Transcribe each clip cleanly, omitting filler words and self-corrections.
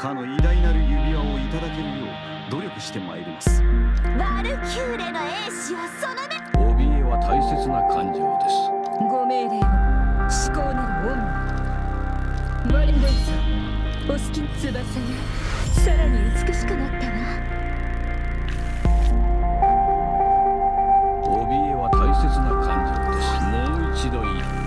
かの偉大なる指輪をいただけるよう努力してまいります。バルキューレの英子はその目、怯えは大切な感情です。ご命令を。至高なる恩。バレンドンさん、お好きな翼がさらに美しくなったな。怯えは大切な感情です。もう一度言い、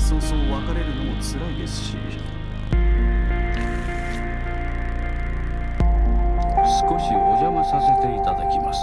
早々別れるのも辛いですし、少しお邪魔させていただきます。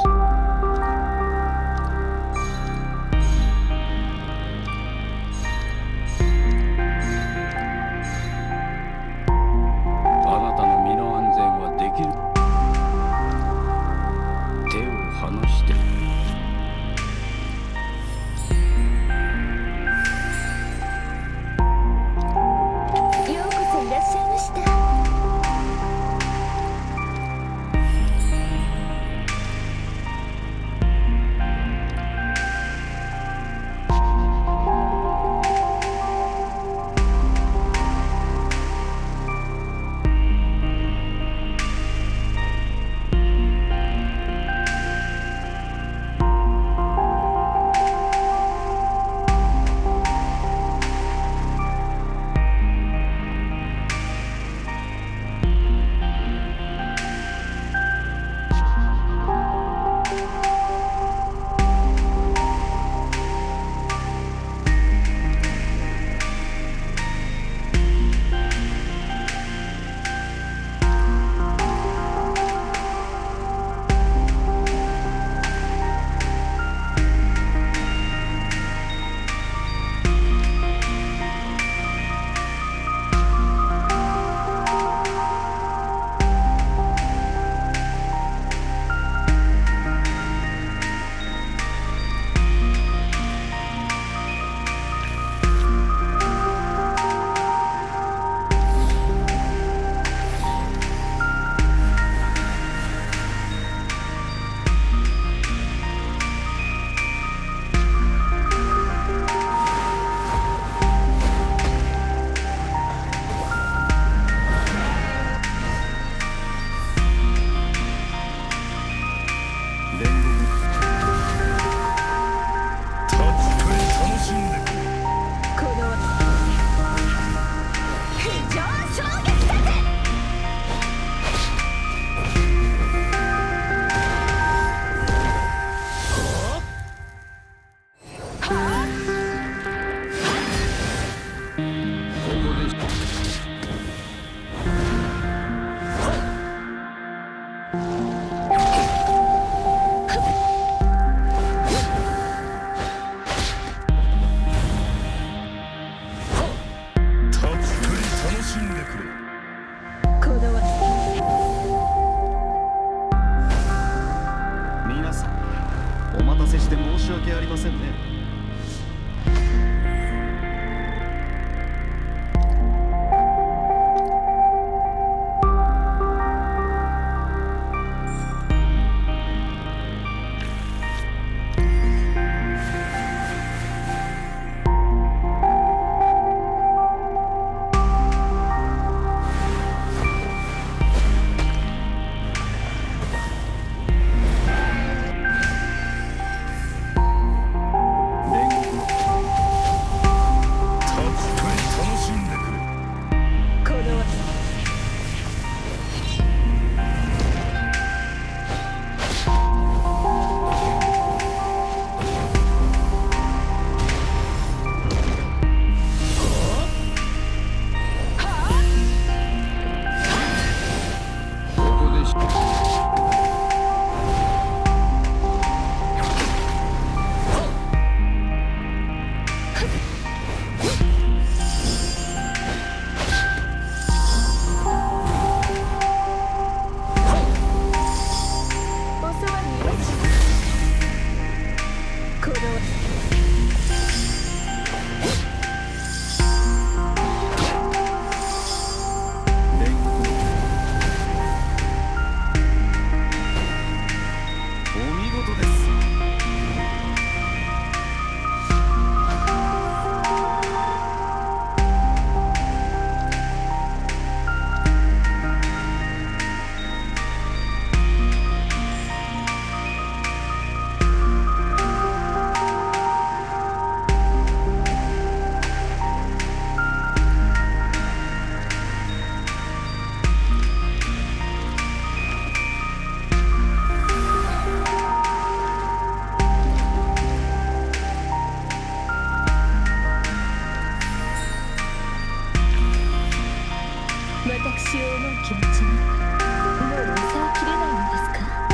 私を思う気持ちにもう抑えきれないのですか。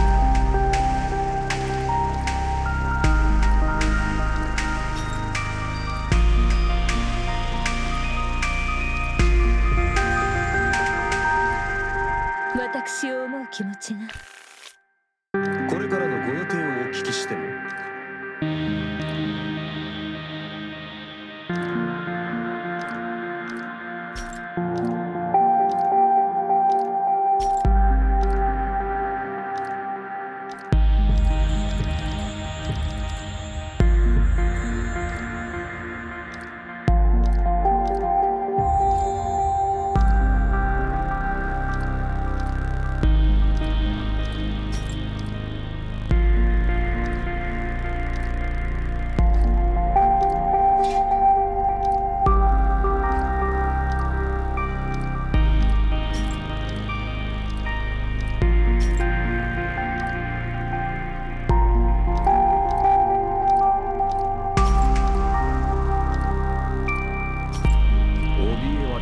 私を思う気持ちが。これからのご予定をお聞きしても。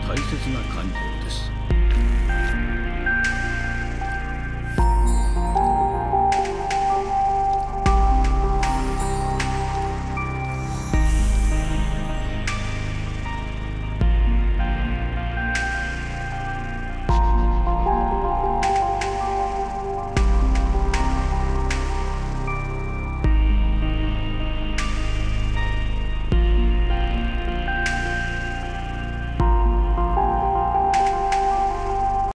大切な感情。